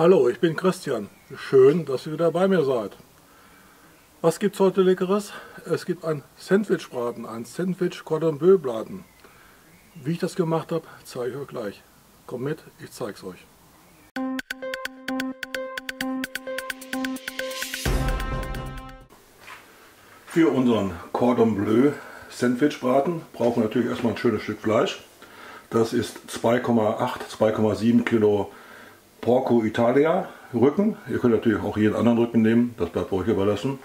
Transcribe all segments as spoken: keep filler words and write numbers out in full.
Hallo, ich bin Christian. Schön, dass ihr wieder bei mir seid. Was gibt es heute Leckeres? Es gibt ein Sandwichbraten, ein Sandwich Cordon Bleu Braten. Wie ich das gemacht habe, zeige ich euch gleich. Kommt mit, ich zeige es euch. Für unseren Cordon Bleu Sandwichbraten brauchen wir natürlich erstmal ein schönes Stück Fleisch. Das ist zwei Komma acht, zwei Komma sieben Kilo Porco Italia Rücken. Ihr könnt natürlich auch jeden anderen Rücken nehmen, das bleibt euch überlassen.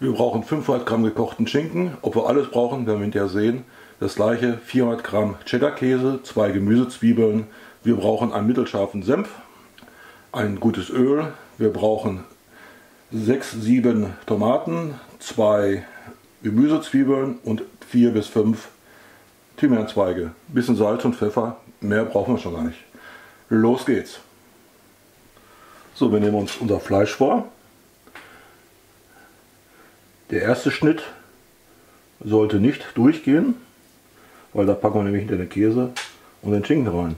Wir brauchen fünfhundert Gramm gekochten Schinken. Ob wir alles brauchen, werden wir hinterher sehen. Das gleiche vierhundert Gramm Cheddar Käse, zwei Gemüsezwiebeln. Wir brauchen einen mittelscharfen Senf, ein gutes Öl. Wir brauchen sechs, sieben Tomaten, zwei Gemüsezwiebeln und vier bis fünf Thymianzweige. Ein bisschen Salz und Pfeffer, mehr brauchen wir schon gar nicht. Los geht's! So, wir nehmen uns unser Fleisch vor. Der erste Schnitt sollte nicht durchgehen, weil da packen wir nämlich hinter den Käse und den Schinken rein.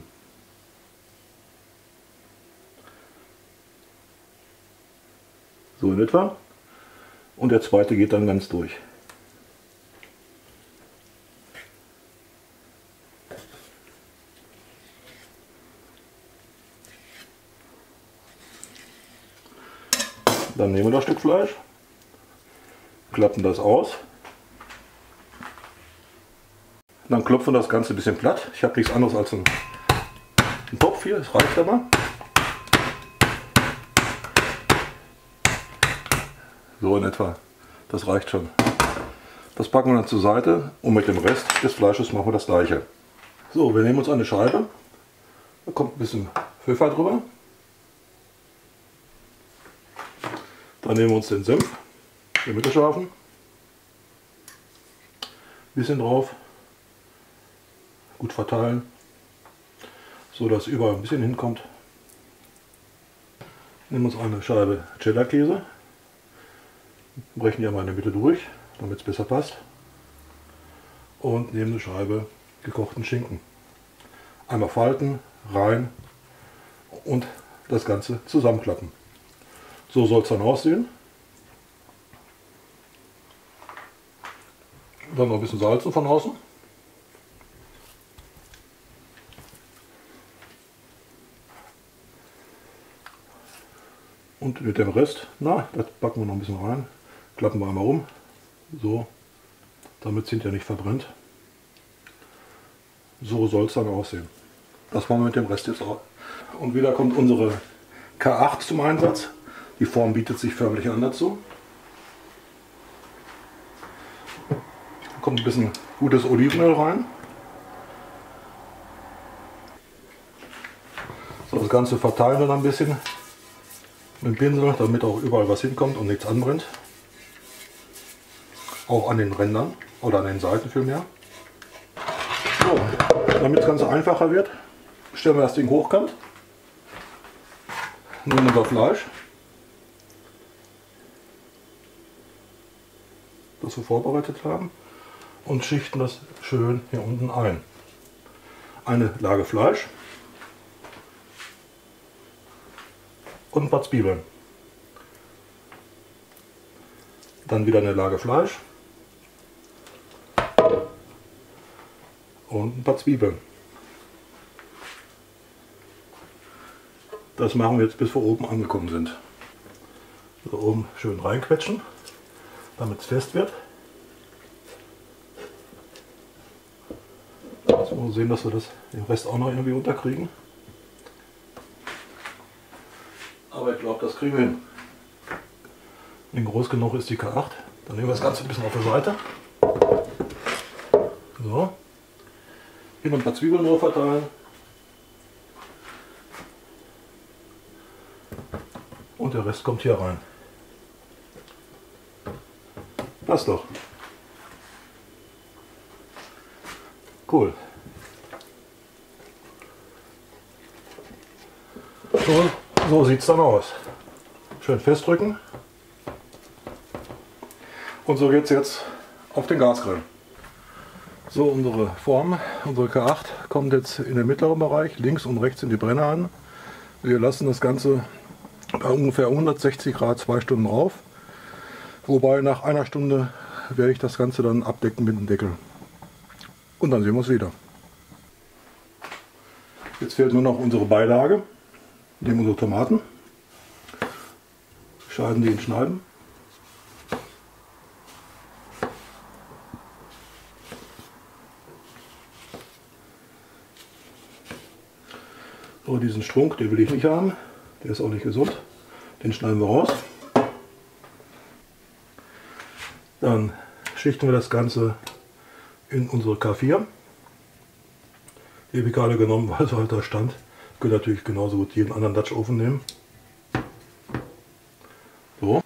So in etwa. Und der zweite geht dann ganz durch. Dann nehmen wir das Stück Fleisch, klappen das aus, dann klopfen wir das Ganze ein bisschen platt. Ich habe nichts anderes als einen Topf hier, das reicht aber. So in etwa, das reicht schon. Das packen wir dann zur Seite und mit dem Rest des Fleisches machen wir das gleiche. So, wir nehmen uns eine Scheibe, da kommt ein bisschen Pfeffer drüber. Dann nehmen wir uns den Senf, den mittelscharfen, bisschen drauf, gut verteilen, so dass überall ein bisschen hinkommt. Nehmen wir uns eine Scheibe Cheddar-Käse, brechen die einmal in der Mitte durch, damit es besser passt, und nehmen eine Scheibe gekochten Schinken. Einmal falten, rein und das Ganze zusammenklappen. So soll es dann aussehen. Dann noch ein bisschen Salz von außen. Und mit dem Rest, na, das packen wir noch ein bisschen rein. Klappen wir einmal um. So, damit es hinterher nicht verbrennt. So soll es dann aussehen. Das machen wir mit dem Rest jetzt auch. Und wieder kommt unsere K acht zum Einsatz. Die Form bietet sich förmlich an dazu. Da kommt ein bisschen gutes Olivenöl rein. So, das Ganze verteilen wir dann ein bisschen mit dem Pinsel, damit auch überall was hinkommt und nichts anbrennt. Auch an den Rändern oder an den Seiten vielmehr. So, damit das Ganze einfacher wird, stellen wir das Ding hochkant. Nehmen unser Fleisch, das wir vorbereitet haben, und schichten das schön hier unten ein. Eine Lage Fleisch und ein paar Zwiebeln. Dann wieder eine Lage Fleisch und ein paar Zwiebeln. Das machen wir jetzt, bis wir oben angekommen sind. So, oben schön reinquetschen, damit es fest wird. Jetzt müssen wir sehen, dass wir das, den Rest auch noch irgendwie unterkriegen. Aber ich glaube, das kriegen wir hin. Wenn groß genug ist die K acht, dann nehmen wir das Ganze ein bisschen auf der Seite. So. Hier noch ein paar Zwiebeln drauf verteilen. Und der Rest kommt hier rein. Passt doch. Cool. So, so sieht es dann aus. Schön festdrücken. Und so geht es jetzt auf den Gasgrill. So, unsere Form, unsere K acht, kommt jetzt in den mittleren Bereich. Links und rechts sind die Brenner an. Wir lassen das Ganze bei ungefähr hundertsechzig Grad zwei Stunden rauf. Wobei nach einer Stunde werde ich das Ganze dann abdecken mit dem Deckel. Und dann sehen wir es wieder. Jetzt fehlt nur noch unsere Beilage. Nehmen unsere Tomaten, schneiden die in Scheiben. So, diesen Strunk, den will ich nicht haben, der ist auch nicht gesund, den schneiden wir raus. Dann schichten wir das Ganze in unsere K vier. Die habe ich gerade genommen, weil sie halt da stand. Ihr könnt natürlich genauso gut jeden anderen Dutch Oven nehmen. So.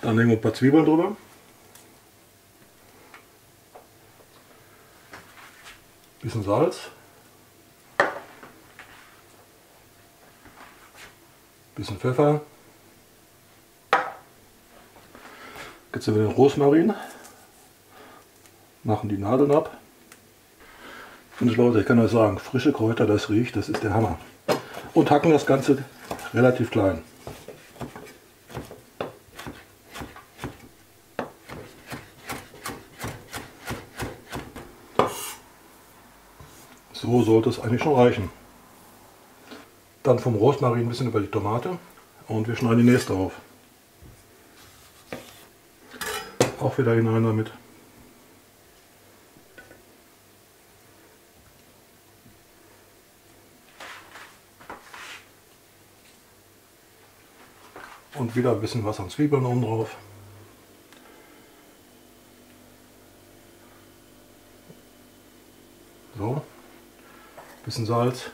Dann nehmen wir ein paar Zwiebeln drüber. Ein bisschen Salz. Ein bisschen Pfeffer. Jetzt nehmen wir den Rosmarin. Machen die Nadeln ab. Und Leute, ich kann euch sagen, frische Kräuter, das riecht, das ist der Hammer. Und hacken das Ganze relativ klein. So sollte es eigentlich schon reichen. Dann vom Rosmarin ein bisschen über die Tomate und wir schneiden die nächste auf. Auch wieder hinein damit. Und wieder ein bisschen was an Zwiebeln oben drauf. So, ein bisschen Salz.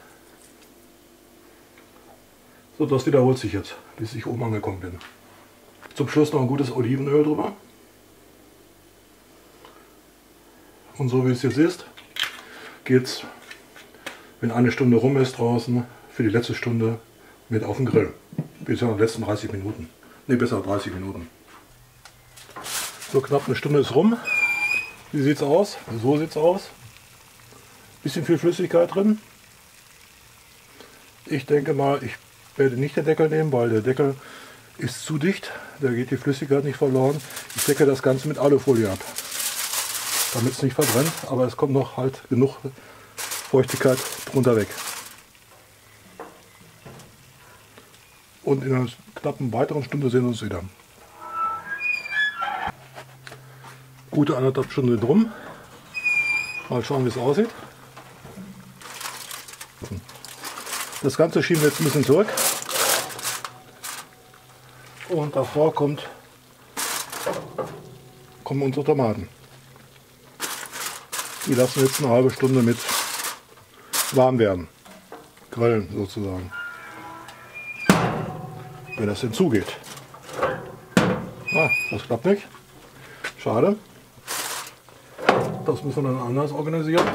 So, das wiederholt sich jetzt, bis ich oben angekommen bin. Zum Schluss noch ein gutes Olivenöl drüber. Und so wie es jetzt ist, geht es, wenn eine Stunde rum ist draußen, für die letzte Stunde mit auf den Grill. Bis in den letzten dreißig Minuten. Ne, besser dreißig Minuten. So, knapp eine Stunde ist rum. Wie sieht es aus? So sieht es aus. Bisschen viel Flüssigkeit drin. Ich denke mal, ich werde nicht den Deckel nehmen, weil der Deckel ist zu dicht. Da geht die Flüssigkeit nicht verloren. Ich decke das Ganze mit Alufolie ab, damit es nicht verbrennt, aber es kommt noch halt genug Feuchtigkeit drunter weg. Und in einer knappen weiteren Stunde sehen wir uns wieder. Gute anderthalb Stunden drum. Mal schauen, wie es aussieht. Das Ganze schieben wir jetzt ein bisschen zurück. Und davor kommt, kommen unsere Tomaten. Die lassen jetzt eine halbe Stunde mit warm werden. Grillen sozusagen. Wenn das hinzugeht. Ah, das klappt nicht. Schade. Das müssen wir dann anders organisieren.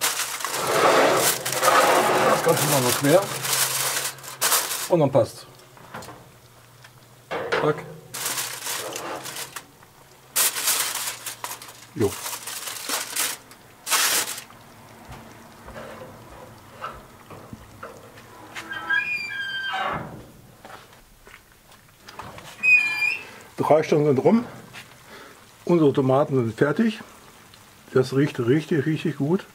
Das Ganze machen wir quer. Und dann passt's. Zack. Jo. Drei Stunden sind rum, unsere Tomaten sind fertig, das riecht richtig, richtig gut.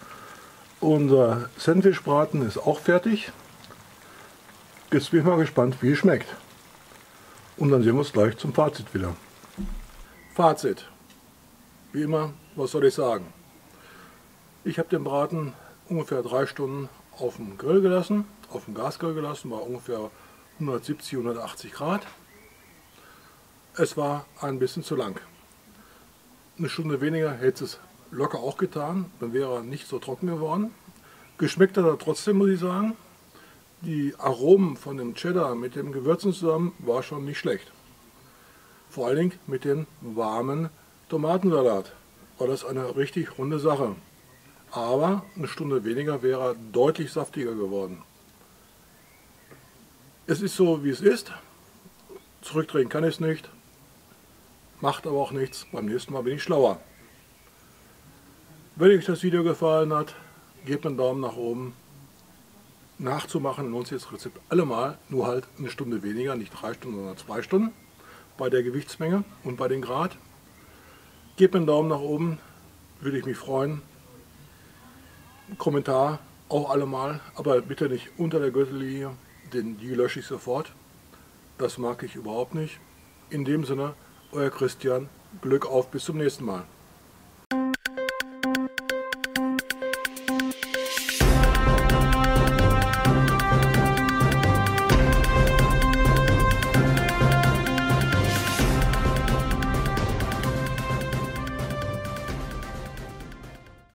Unser Sandwichbraten ist auch fertig. Jetzt bin ich mal gespannt, wie es schmeckt. Und dann sehen wir uns gleich zum Fazit wieder. Fazit. Wie immer, was soll ich sagen? Ich habe den Braten ungefähr drei Stunden auf dem Grill gelassen, auf dem Gasgrill gelassen, bei ungefähr hundertsiebzig, hundertachtzig Grad. Es war ein bisschen zu lang. Eine Stunde weniger hätte es locker auch getan, dann wäre er nicht so trocken geworden. Geschmeckt hat er trotzdem, muss ich sagen. Die Aromen von dem Cheddar mit dem Gewürzen zusammen war schon nicht schlecht. Vor allen Dingen mit dem warmen Tomatensalat war das eine richtig runde Sache. Aber eine Stunde weniger wäre er deutlich saftiger geworden. Es ist so, wie es ist. Zurückdrehen kann ich es nicht. Macht aber auch nichts, beim nächsten Mal bin ich schlauer. Wenn euch das Video gefallen hat, gebt einen Daumen nach oben. nachzumachen in unseres Rezept allemal, nur halt eine Stunde weniger, nicht drei Stunden, sondern zwei Stunden bei der Gewichtsmenge und bei den Grad. Gebt mir einen Daumen nach oben, würde ich mich freuen. Ein Kommentar auch allemal, aber bitte nicht unter der Gürtellinie, denn die lösche ich sofort. Das mag ich überhaupt nicht. In dem Sinne, euer Christian, Glück auf, bis zum nächsten Mal.